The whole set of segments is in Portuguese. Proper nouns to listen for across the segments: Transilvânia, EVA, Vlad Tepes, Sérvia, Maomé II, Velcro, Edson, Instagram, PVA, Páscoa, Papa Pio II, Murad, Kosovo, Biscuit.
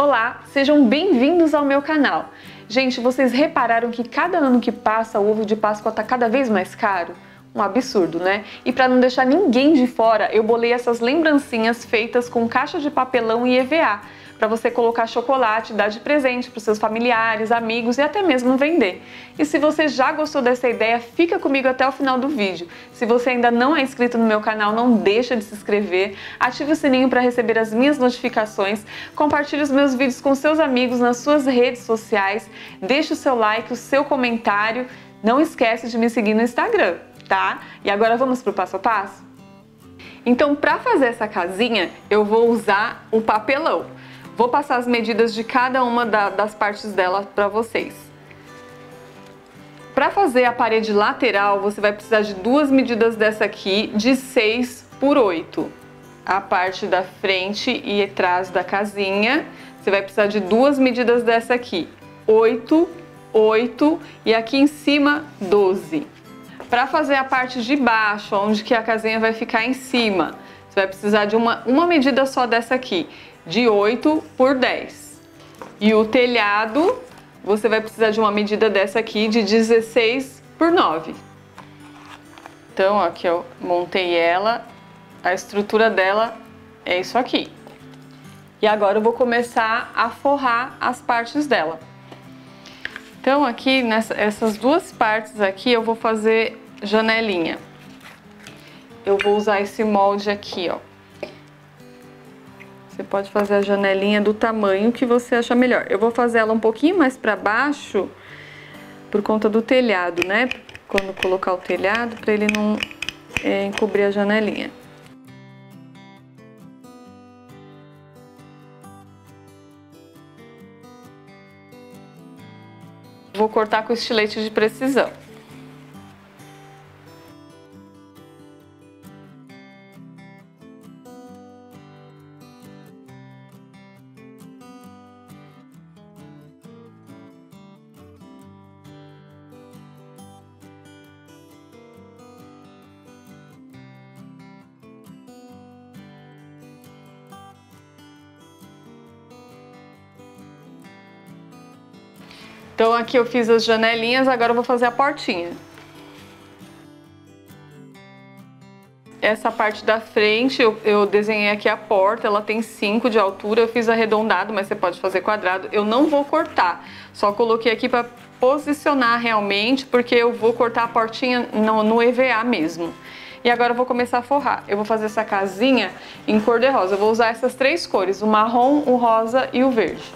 Olá, sejam bem-vindos ao meu canal. Gente, vocês repararam que cada ano que passa o ovo de Páscoa tá cada vez mais caro? Um absurdo, né? E para não deixar ninguém de fora, eu bolei essas lembrancinhas feitas com caixa de papelão e EVA, para você colocar chocolate, dar de presente para os seus familiares, amigos e até mesmo vender. E se você já gostou dessa ideia, fica comigo até o final do vídeo. Se você ainda não é inscrito no meu canal, não deixa de se inscrever, ative o sininho para receber as minhas notificações, compartilhe os meus vídeos com seus amigos nas suas redes sociais, deixe o seu like, o seu comentário, não esquece de me seguir no Instagram, tá? E agora vamos pro passo a passo? Então, para fazer essa casinha, eu vou usar o papelão. Vou passar as medidas de cada uma das partes dela para vocês. Para fazer a parede lateral, você vai precisar de duas medidas dessa aqui, de 6 por 8. A parte da frente e atrás da casinha, você vai precisar de duas medidas dessa aqui, 8, 8 e aqui em cima, 12. Para fazer a parte de baixo, onde que a casinha vai ficar em cima, você vai precisar de uma medida só dessa aqui, de 8 por 10. E o telhado, você vai precisar de uma medida dessa aqui de 16 por 9. Então, aqui eu montei ela, a estrutura dela é isso aqui. E agora eu vou começar a forrar as partes dela. Então, aqui, nessas duas partes aqui, eu vou fazer janelinha. Eu vou usar esse molde aqui, ó. Você pode fazer a janelinha do tamanho que você achar melhor. Eu vou fazer ela um pouquinho mais pra baixo, por conta do telhado, né? Quando colocar o telhado, pra ele não encobrir a janelinha. Vou cortar com estilete de precisão. Então aqui eu fiz as janelinhas, agora eu vou fazer a portinha. Essa parte da frente, eu desenhei aqui a porta, ela tem 5 de altura, eu fiz arredondado, mas você pode fazer quadrado. Eu não vou cortar, só coloquei aqui para posicionar realmente, porque eu vou cortar a portinha no EVA mesmo. E agora eu vou começar a forrar. Eu vou fazer essa casinha em cor de rosa, eu vou usar essas três cores, o marrom, o rosa e o verde.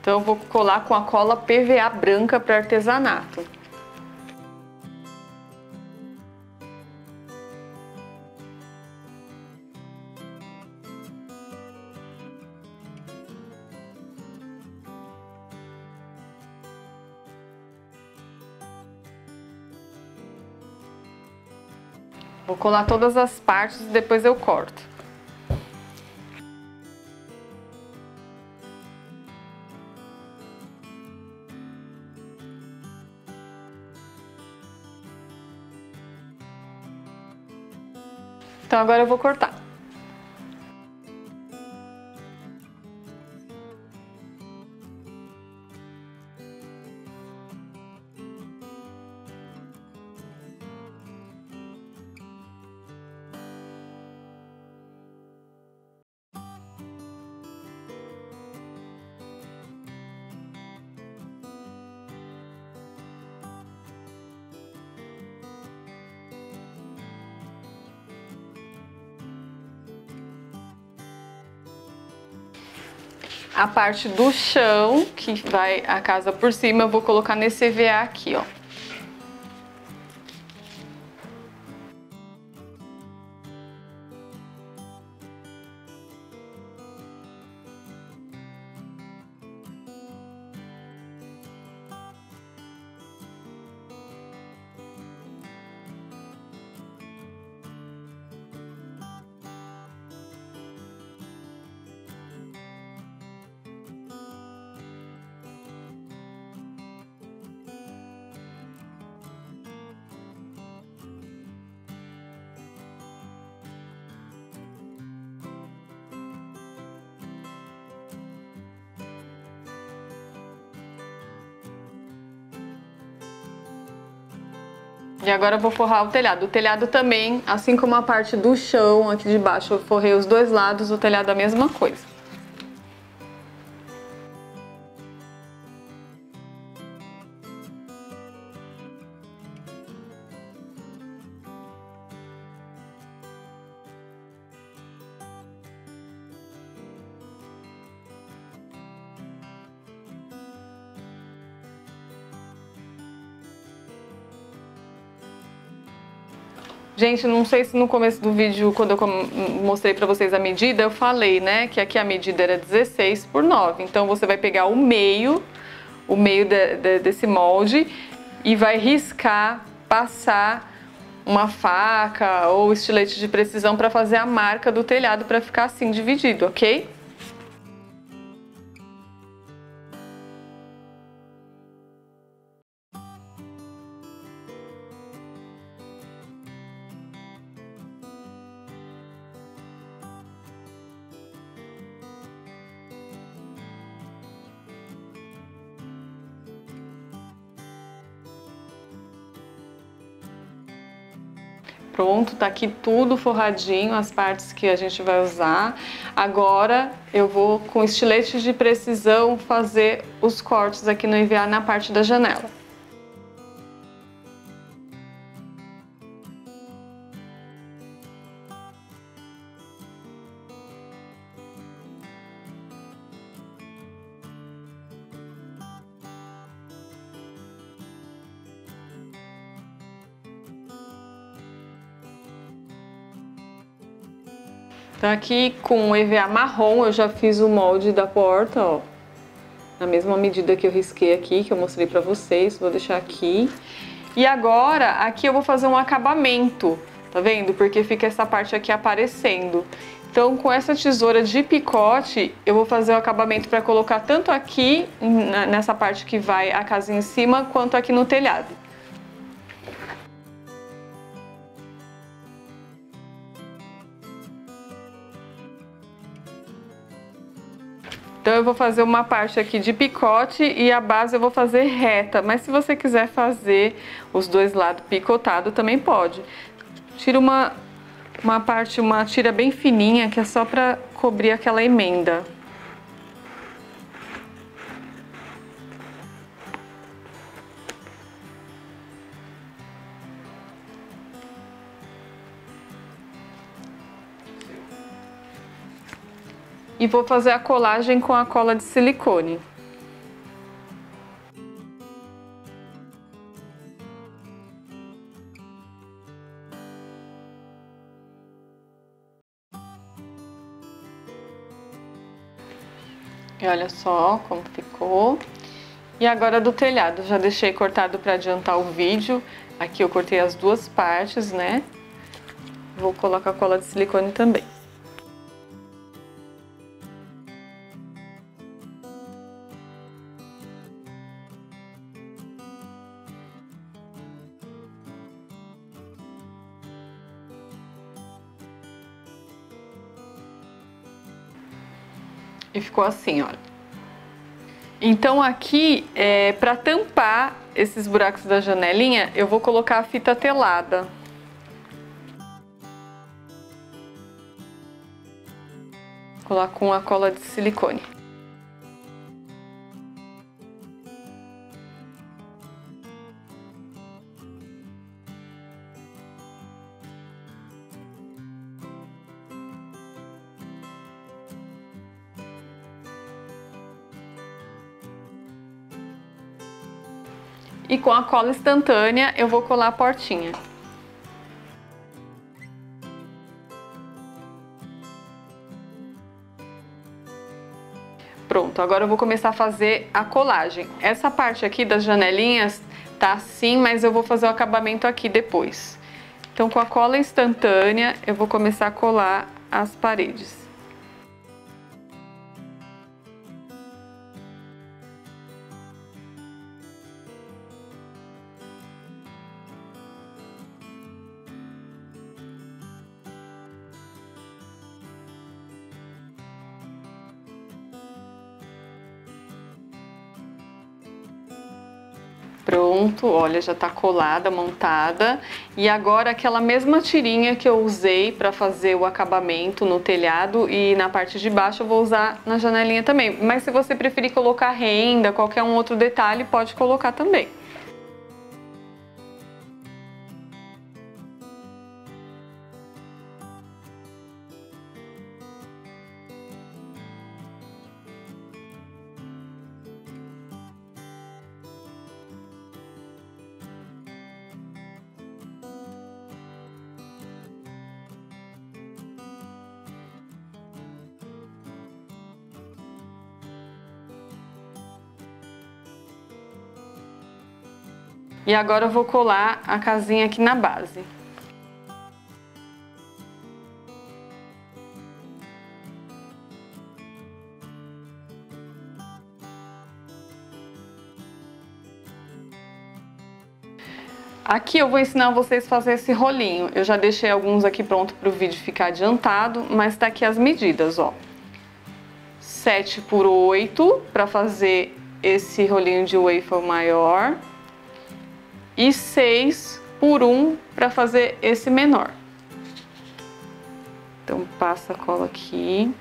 Então eu vou colar com a cola PVA branca para artesanato. Vou colar todas as partes e depois eu corto. Então agora eu vou cortar. A parte do chão, que vai a casa por cima, eu vou colocar nesse EVA aqui, ó. E agora eu vou forrar o telhado. O telhado também, assim como a parte do chão aqui de baixo, eu forrei os dois lados, o telhado é a mesma coisa. Gente, não sei se no começo do vídeo, quando eu mostrei pra vocês a medida, eu falei, né, que aqui a medida era 16 por 9. Então você vai pegar o meio desse molde e vai riscar, passar uma faca ou estilete de precisão pra fazer a marca do telhado, pra ficar assim dividido, ok? Pronto, tá aqui tudo forradinho, as partes que a gente vai usar. Agora eu vou com estilete de precisão fazer os cortes aqui no EVA na parte da janela. Tá aqui com o EVA marrom, eu já fiz o molde da porta, ó. Na mesma medida que eu risquei aqui, que eu mostrei pra vocês, vou deixar aqui. E agora, aqui eu vou fazer um acabamento, tá vendo? Porque fica essa parte aqui aparecendo. Então, com essa tesoura de picote, eu vou fazer o acabamento pra colocar tanto aqui, nessa parte que vai a casa em cima, quanto aqui no telhado. Então eu vou fazer uma parte aqui de picote e a base eu vou fazer reta, mas se você quiser fazer os dois lados picotado também pode. Tira uma tira bem fininha que é só para cobrir aquela emenda. E vou fazer a colagem com a cola de silicone. E olha só como ficou. E agora do telhado, já deixei cortado para adiantar o vídeo. Aqui eu cortei as duas partes, né? Vou colocar a cola de silicone também. E ficou assim, olha. Então aqui, pra tampar esses buracos da janelinha, eu vou colocar a fita telada. Coloco uma cola de silicone. E com a cola instantânea eu vou colar a portinha. Pronto, agora eu vou começar a fazer a colagem. Essa parte aqui das janelinhas tá assim, mas eu vou fazer o acabamento aqui depois. Então com a cola instantânea eu vou começar a colar as paredes. Pronto, olha, já tá colada, montada. E agora aquela mesma tirinha que eu usei para fazer o acabamento no telhado e na parte de baixo eu vou usar na janelinha também. Mas se você preferir colocar renda, qualquer um outro detalhe, pode colocar também. E agora eu vou colar a casinha aqui na base. Aqui eu vou ensinar vocês a fazer esse rolinho. Eu já deixei alguns aqui pronto para o vídeo ficar adiantado, mas tá aqui as medidas, ó. 7 por 8 para fazer esse rolinho de waffle maior. E 6 por 1 para fazer esse menor. Então, passa a cola aqui.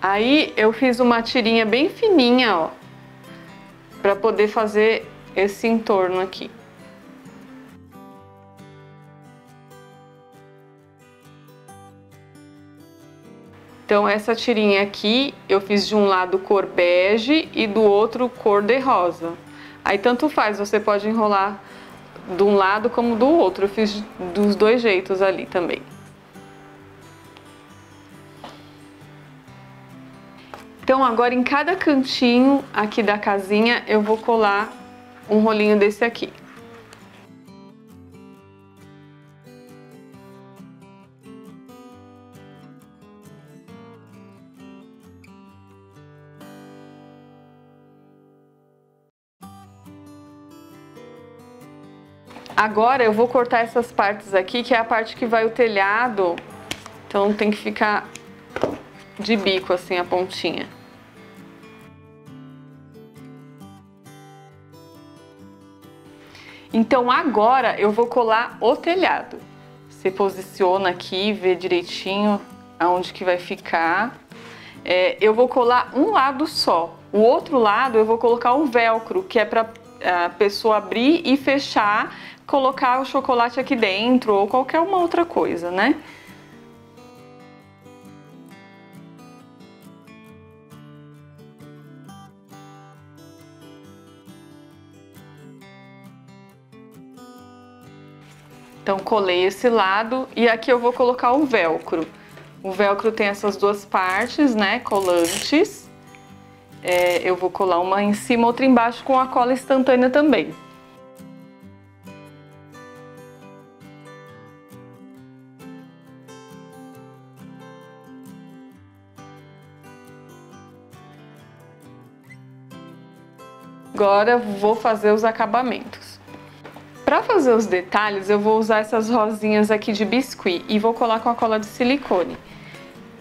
Aí, eu fiz uma tirinha bem fininha, ó, para poder fazer esse entorno aqui. Então, essa tirinha aqui, eu fiz de um lado cor bege e do outro cor de rosa. Aí, tanto faz, você pode enrolar de um lado como do outro. Eu fiz dos dois jeitos ali também. Então, agora em cada cantinho aqui da casinha, eu vou colar um rolinho desse aqui. Agora eu vou cortar essas partes aqui, que é a parte que vai o telhado, então tem que ficar de bico assim a pontinha. Então agora eu vou colar o telhado. Você posiciona aqui, vê direitinho aonde que vai ficar. Eu vou colar um lado só, o outro lado eu vou colocar um velcro, que é para a pessoa abrir e fechar, colocar o chocolate aqui dentro ou qualquer uma outra coisa, né? Então, colei esse lado e aqui eu vou colocar o velcro. O velcro tem essas duas partes, né, colantes. Eu vou colar uma em cima, outra embaixo com a cola instantânea também. Agora vou fazer os acabamentos. Para fazer os detalhes, eu vou usar essas rosinhas aqui de biscuit e vou colar com a cola de silicone.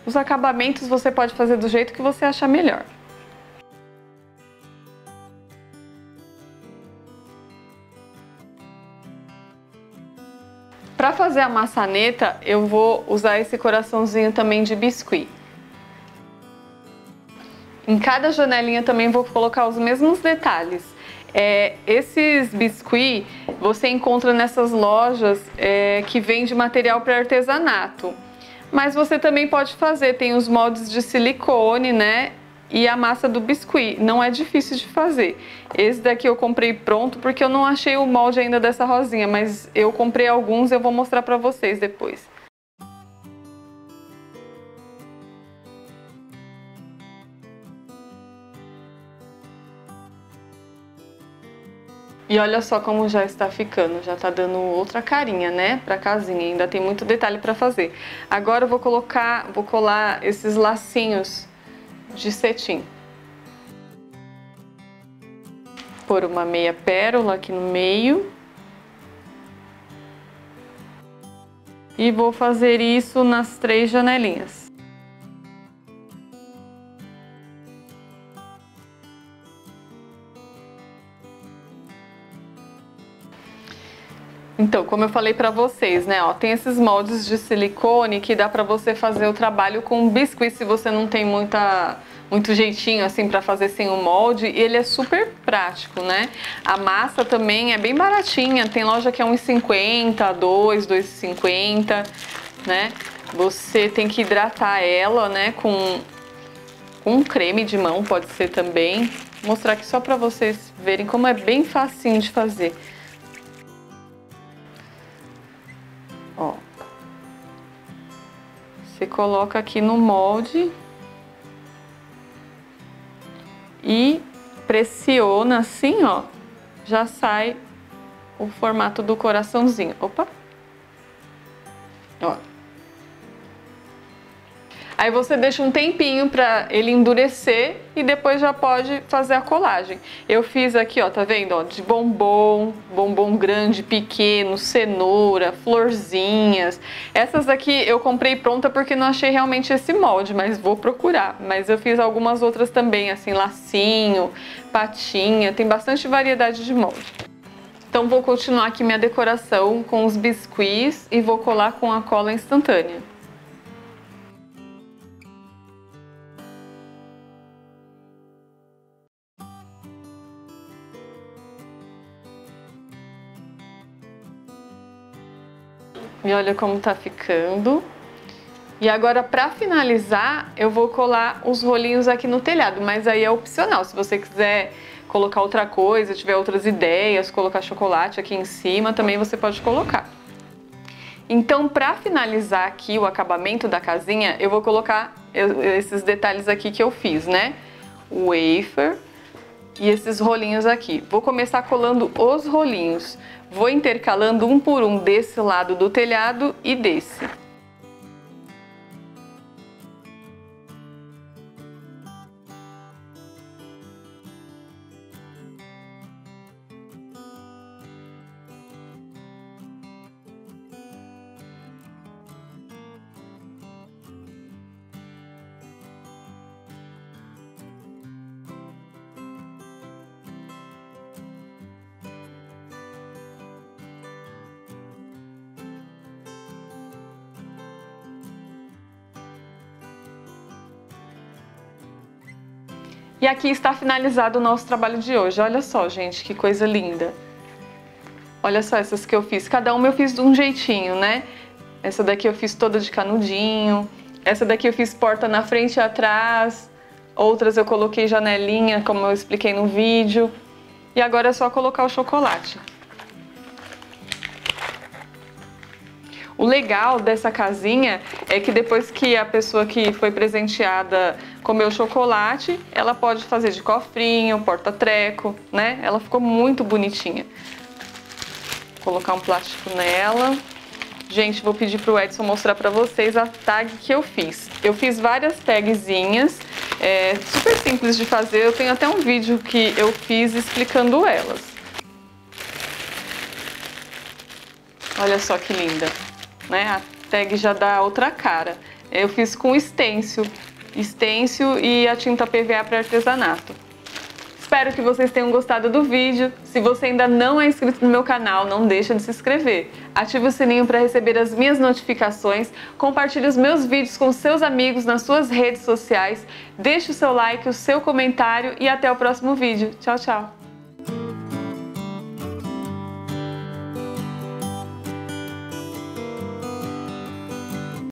Os acabamentos você pode fazer do jeito que você achar melhor. Para fazer a maçaneta, eu vou usar esse coraçãozinho também de biscuit. Em cada janelinha também vou colocar os mesmos detalhes. Esses biscuit você encontra nessas lojas que vende material para artesanato. Mas você também pode fazer, tem os moldes de silicone, né? E a massa do biscuit, não é difícil de fazer. Esse daqui eu comprei pronto porque eu não achei o molde ainda dessa rosinha, mas eu comprei alguns e eu vou mostrar pra vocês depois. E olha só como já está ficando, já tá dando outra carinha, né, pra casinha, ainda tem muito detalhe pra fazer. Agora eu vou colar esses lacinhos de cetim. Pôr uma meia pérola aqui no meio. E vou fazer isso nas 3 janelinhas. Então, como eu falei pra vocês, né, ó, tem esses moldes de silicone que dá pra você fazer o trabalho com biscuit se você não tem muito jeitinho assim pra fazer sem o molde, e ele é super prático, né? A massa também é bem baratinha, tem loja que é R$1,50, R$2,50, né? Você tem que hidratar ela, né, com um creme de mão, pode ser também. Vou mostrar aqui só pra vocês verem como é bem facinho de fazer. Ó, você coloca aqui no molde e pressiona assim, ó, já sai o formato do coraçãozinho. Opa! Ó. Aí você deixa um tempinho pra ele endurecer e depois já pode fazer a colagem. Eu fiz aqui, ó, tá vendo? Ó, de bombom, bombom grande, pequeno, cenoura, florzinhas. Essas daqui eu comprei pronta porque não achei realmente esse molde, mas vou procurar. Mas eu fiz algumas outras também, assim, lacinho, patinha, tem bastante variedade de molde. Então vou continuar aqui minha decoração com os biscuits e vou colar com a cola instantânea. E olha como tá ficando. E agora, pra finalizar, eu vou colar os rolinhos aqui no telhado, mas aí é opcional. Se você quiser colocar outra coisa, tiver outras ideias, colocar chocolate aqui em cima, também você pode colocar. Então, pra finalizar aqui o acabamento da casinha, eu vou colocar esses detalhes aqui que eu fiz, né? O wafer e esses rolinhos aqui. Vou começar colando os rolinhos. Vou intercalando um por um desse lado do telhado e desse. E aqui está finalizado o nosso trabalho de hoje. Olha só, gente, que coisa linda. Olha só essas que eu fiz. Cada uma eu fiz de um jeitinho, né? Essa daqui eu fiz toda de canudinho. Essa daqui eu fiz porta na frente e atrás. Outras eu coloquei janelinha, como eu expliquei no vídeo. E agora é só colocar o chocolate. O legal dessa casinha é que depois que a pessoa que foi presenteada comeu chocolate, ela pode fazer de cofrinho, porta-treco, né? Ela ficou muito bonitinha. Vou colocar um plástico nela. Gente, vou pedir pro Edson mostrar pra vocês a tag que eu fiz. Eu fiz várias tagzinhas, super simples de fazer. Eu tenho até um vídeo que eu fiz explicando elas. Olha só que linda! Né? A tag já dá outra cara. Eu fiz com stencil e a tinta PVA para artesanato. Espero que vocês tenham gostado do vídeo. Se você ainda não é inscrito no meu canal, não deixa de se inscrever. Ative o sininho para receber as minhas notificações. Compartilhe os meus vídeos com seus amigos nas suas redes sociais. Deixe o seu like, o seu comentário e até o próximo vídeo. Tchau, tchau!